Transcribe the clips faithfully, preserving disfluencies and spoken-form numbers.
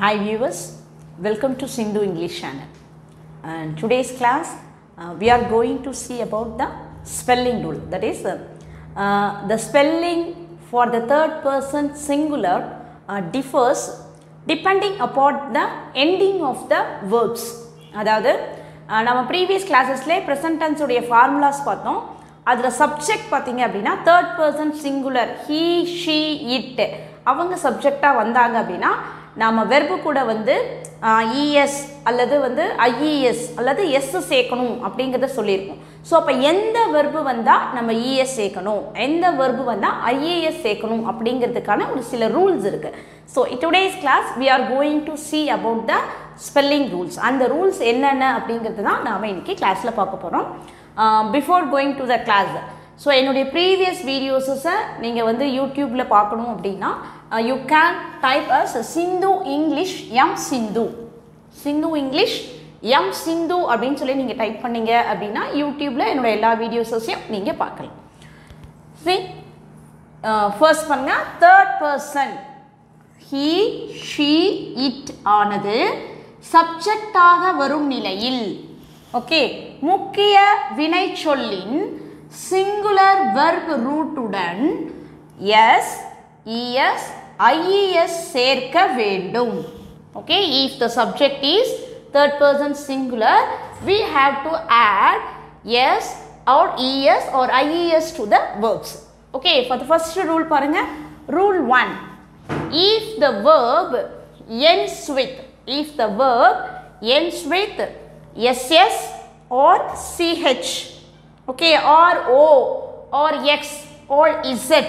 Hi viewers, welcome to Sindhu English Channel. And today's class uh, we are going to see about the spelling rule, that is uh, uh, the spelling for the third person singular uh, differs depending upon the ending of the verbs. அதாவது நம்ம previous classesல present tense உடைய formulas பார்த்தோம். அதுல subject பாத்தீங்க அப்படினா third person singular he she it அவங்க subject ஆ வந்தாங்க அப்படினா நாம verb கூட வந்து es அல்லது வந்து ies அல்லது s சேக்கணும் அப்படிங்கறத சொல்லிருக்கோம். சோ அப்ப எந்த verb வந்தா நம்ம es சேக்கணும், எந்த verb வந்தா ies சேக்கணும் அப்படிங்கிறதுக்கான ஒரு சில rules இருக்கு. So today's class we are going to see about the spelling rules. அந்த rules என்னென்ன அப்படிங்கறத தான் நாம இன்னைக்கு கிளாஸ்ல பார்க்க போறோம். Before going to the class, so என்னோட previous videos நீங்க வந்து YouTubeல பார்க்கணும் அப்படினா Uh, you can type as Sindhu English M Sindhu Sindhu English M Sindhu அப்படினு சொல்லி நீங்க டைப் பண்ணீங்க அப்படினா YouTubeல என்னோட எல்லா வீடியோஸையும் நீங்க பார்க்கலாம். See uh, first பண்ணா third person he she it ஆனது subject ஆக வரும் நிலையில், okay, முக்கிய வினை சொல்லின் singular verb root உடன் yes es ies சேர்க்க வேண்டும். Okay, if the subject is third person singular we have to add s or es or ies to the verbs. Okay, for the first rule பாருங்க, rule one, if the verb ends with if the verb ends with ss or ch, okay, or o or x or z,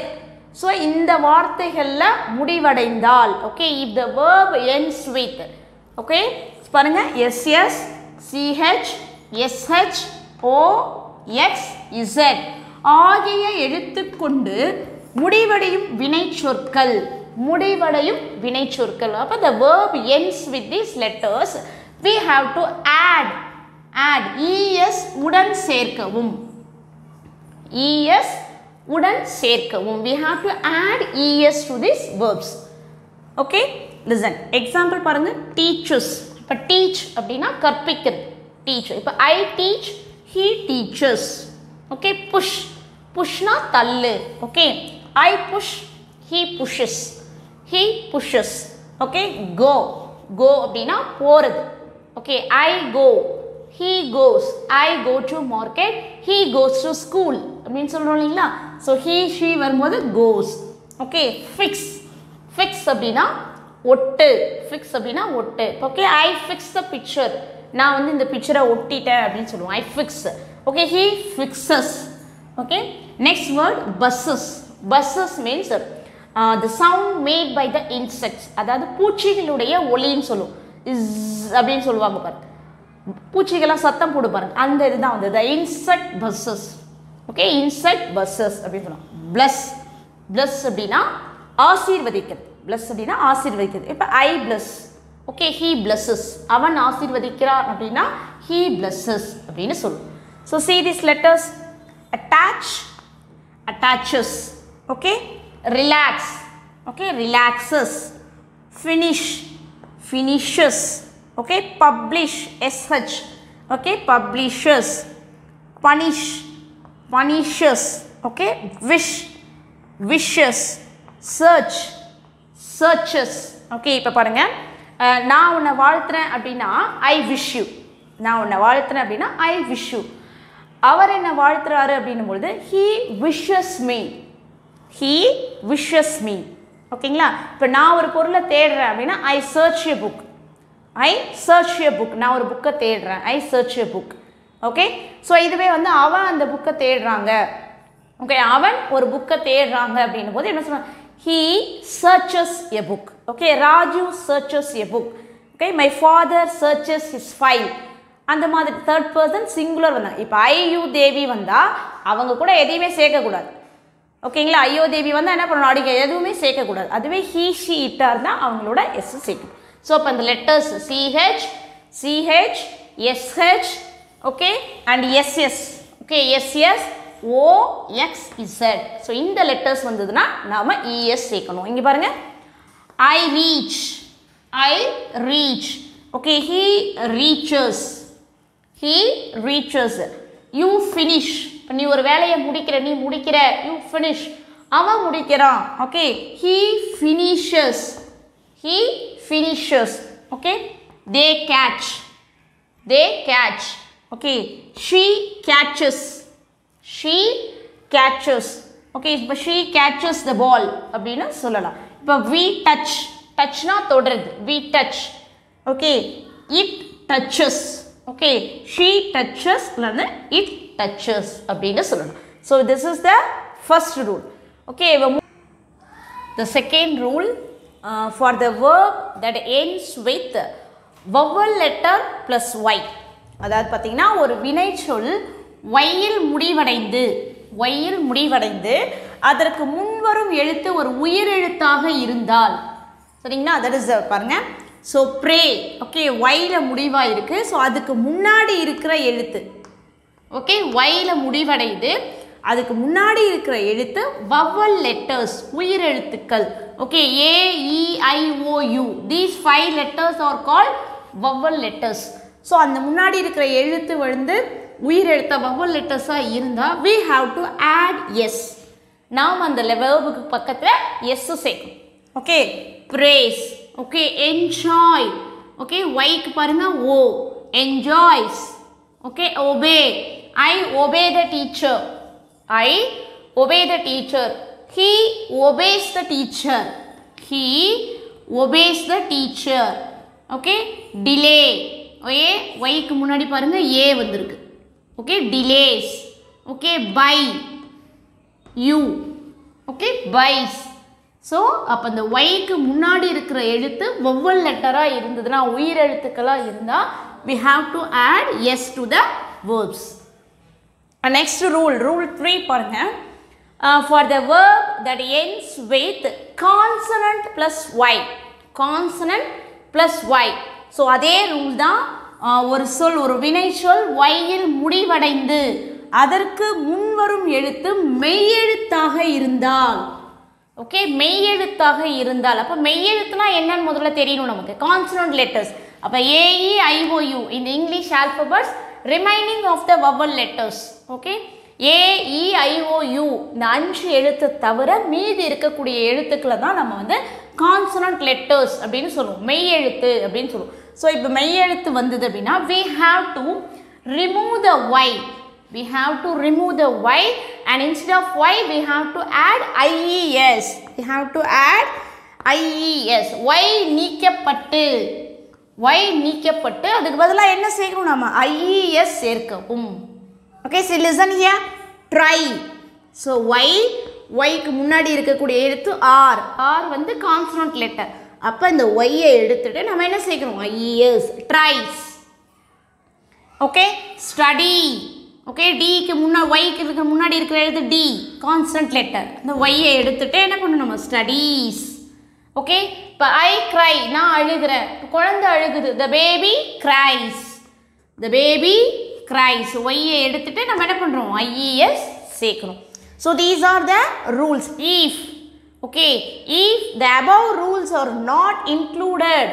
so இந்த வார்த்தைகள்ல முடிவடைந்தால், okay, if the verb ends with, okay, பாருங்க ss ch sh o x z ஆகிய எழுத்துக்கொண்டு முடிவடையும் வினைச்சொற்கள் முடிவடையும் வினைச்சொற்கள் அப்ப the verb ends with these letters we have to add add es உடன் சேர்க்கவும் es உடன் சேர்க்கவும். We have to add es to these verbs. Okay, listen, example பாருங்க, teaches. இப்ப teach அப்படினா கற்பிக்கிறது, teach. இப்ப I teach, he teaches. Okay, push, pushனா தள்ளு. Okay, I push, he pushes, he pushes. Okay, go, go அப்படினா போறது. Okay, I go, he goes. I go to market, he goes to school அப்படினு சொல்றோம் இல்லையா. So he she வரும்போது goes. Okay, fix, fix அப்படினா ஒட்டு, fix அப்படினா ஒட்டு. Okay, I fix the picture, நான் வந்து இந்த பிக்சரை ஒட்டிட்டேன் அப்படினு சொல்லுவோம், I fix. Okay, he fixes. Okay, next word buses. Buses means uh, the sound made by the insects, அதாவது பூச்சிகளுடைய ஒலின்னு சொல்லுவோம், அப்படினு சொல்வாங்க பாருங்க, பூச்சிகளா சத்தம் போடு பாருங்க, அந்த இதுதான் வந்து the insect buses. Okay, insect buses அப்படினு சொல்றோம். bless, bless அப்படினா ஆசீர்வதிக்கிறது, bless அப்படினா ஆசீர்வதிக்கிறது. இப்ப I bless, okay, he blesses, அவன் ஆசீர்வதிக்கிறார் அப்படினா he blesses அப்படினு சொல்றோம். So see these letters, attach, attaches. Okay, relax, okay, relaxes. Finish, finishes. Okay, publish, sh, okay, publishes. Punish, punishes. Okay, wish, wishes. Search, searches. Okay, இப்ப பாருங்க, நான் உன்னை வாழ்த்துறேன் அப்படினா I wish you, நான் உன்னை வாழ்த்துறேன் அப்படினா I wish you. அவர் என்ன வாழ்த்துறாரு அப்படினும் பொழுது he wishes me, he wishes me. ஓகேங்களா, இப்ப நான் ஒரு பொருளை தேடுறேன் அப்படினா I search a book, I search a book. நான் ஒரு புக்கை தேடுறேன், I search a book. Okay, so இதுவே வந்து அவன் அந்த புக்கை தேடுறாங்க, ஓகே, அவன் ஒரு புக்கை தேடுறாங்க அப்படின்னும் போது என்ன சொல்றாங்க, he searches a book. Okay, Raju searches a book. Okay, my father searches his file. அந்த மாதிரி third person singular வந்தாங்க. இப்போ ஐயோ தேவி வந்தா அவங்க கூட எதையுமே சேர்க்கக்கூடாது, ஓகேங்களா. ஐயோ தேவி வந்தால் என்ன பண்ணணும், அடிக்க எதுவுமே சேர்க்கக்கூடாது. அதுவே he she it இருந்தால் அவங்களோட எஸ் சேர்க்கணும். ஸோ அப்போ அந்த letters ch ch sh, okay, and ss, okay, ss o x z. so இந்த letters வந்ததுனா நாம es சேக்கணும். இங்க பாருங்க, I reach, I'll reach. Okay, he reaches. He reaches. You finish. But you are very good. You finish. You finish. Ama mudikira. Okay, he finishes. He finishes. Okay, they catch. They catch. Okay, she catches. She catches. Okay, but she catches the ball. Abdina solala. But we touch. Touch na todred. We touch. Okay, it touches. Okay, she touches. It touches. Abdina solala. So this is the first rule. Okay, the second rule uh, for the verb that ends with vowel letter plus y. அதாவது பார்த்தீங்கன்னா ஒரு வினை சொல் yல் முடிவடைந்து yல் முடிவடைந்து அதற்கு முன்வரும் எழுத்து ஒரு உயிரெழுத்தாக இருந்தால் சரிங்களா that is பாருங்க so pray okay yல முடிவா இருக்கு so அதுக்கு முன்னாடி இருக்கிற எழுத்து okay yல முடிவடைந்து அதுக்கு முன்னாடி இருக்கிற எழுத்து vowel letters உயிரெழுத்துக்கள் okay a e i o u these five letters are called vowel letters so அந்த முன்னாடி இருக்கிற எழுத்து வந்து உயிரெழுத்த vowel letters ஆ இருந்தா we have to add s நாம் அந்த verb-க்கு பக்கத்துல s சேர்க்கணும் okay praise okay enjoy okay y-க்கு பாருங்க o enjoys okay obey I obey the teacher I obey the teacher. He obeys the teacher. He obeys the teacher. Okay? Delay. Okay? Y க்கு முன்னாடி பாருங்க A வந்திருக்கு. Okay? Delays. Okay? Buy. You. Okay? Buys. So, அப்ப அந்த Y க்கு முன்னாடி இருக்கிற எழுத்து vowel letter ஆ இருந்ததுனா உயிர் எழுத்துக்களா இருந்தா we have to add s to the verbs. Uh, next rule, rule three uh, for the verb that ends with consonant plus y. Consonant plus y. So, அதே rule தான் ஒரு சொல் ஒரு வினை சொல் yல் முடிவடைந்து அதற்கு முன்வரும் எழுத்து மெய்யெழுத்தாக இருந்தால் ஓகே மெய்யெழுத்தாக இருந்தால் அப்ப மெய்யெழுத்துனா என்னன்னு முதல்ல தெரியணும் நமக்கு consonant letters. அப்ப a e i o u in the English alphabets remaining of the vowel letters okay a e i o u இந்த அஞ்சு எழுத்து தவிர மீதி இருக்கக்கூடிய எழுத்துக்களை தான் நம்ம வந்து consonant letters அப்படினு சொல்லுவோம் மெய் எழுத்து அப்படினு சொல்லுவோம் சோ இப்போ மெய் எழுத்து வந்தது அப்படினா we have to remove the y we have to remove the y and instead of y we have to add ies we have to add ies y நீக்கப்பட்டு y நீக்கப்பட்டு அதுக்கு பதிலா என்ன சேர்க்கணும் நாம ies சேர்க்கவும் okay so listen here try so y y க்கு முன்னாடி இருக்க கூடிய எழுத்து r r வந்து consonant letter அப்ப இந்த y ஐ எடுத்துட்டு நாம என்ன சேர்க்கணும் ies tries okay study okay d க்கு முன்ன y க்கு முன்னாடி இருக்கிற எழுத்து d consonant letter இந்த y ஐ எடுத்துட்டு என்ன பண்ணனும் நாம studies okay இப்ப I cry நான் அழுகிறேன் குழந்தை அழுகுது the baby cries the baby cries y ஐ எடுத்துட்டு நம்ம என்ன பண்றோம் ies சேர்க்கணும் so these are the rules if okay if the above rules are not included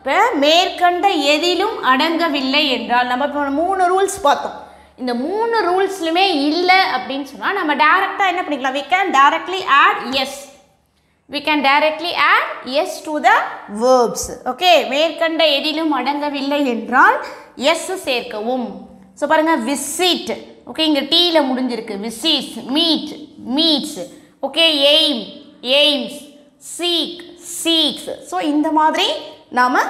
இப்ப மேற்கண்ட எதிலும் அடங்கவில்லை என்றால் நம்ம மூணு ரூல்ஸ் பார்த்தோம் இந்த மூணு ரூல்ஸ்லயே இல்ல அப்படினு சொன்னா நம்ம டைரக்ட்டா என்ன பண்ணிக்கலாம் we can directly add yes we can directly add yes to the verbs okay மேற்கண்ட எதிலும் அடங்கவில்லை என்றால் yes சேர்க்கவும் சோ பாருங்க visit okay இங்க t ல முடிஞ்சிருக்கு visits meet meets okay aim aims seek seeks so இந்த மாதிரி நாம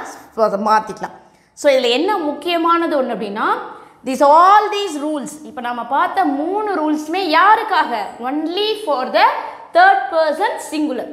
மாத்திக்கலாம் சோ இதுல என்ன முக்கியமானது ஒன்னு அப்படினா these all these rules இப்போ நாம பார்த்த மூணு ரூல்ஸ்மே யாருக்காக only for the third person singular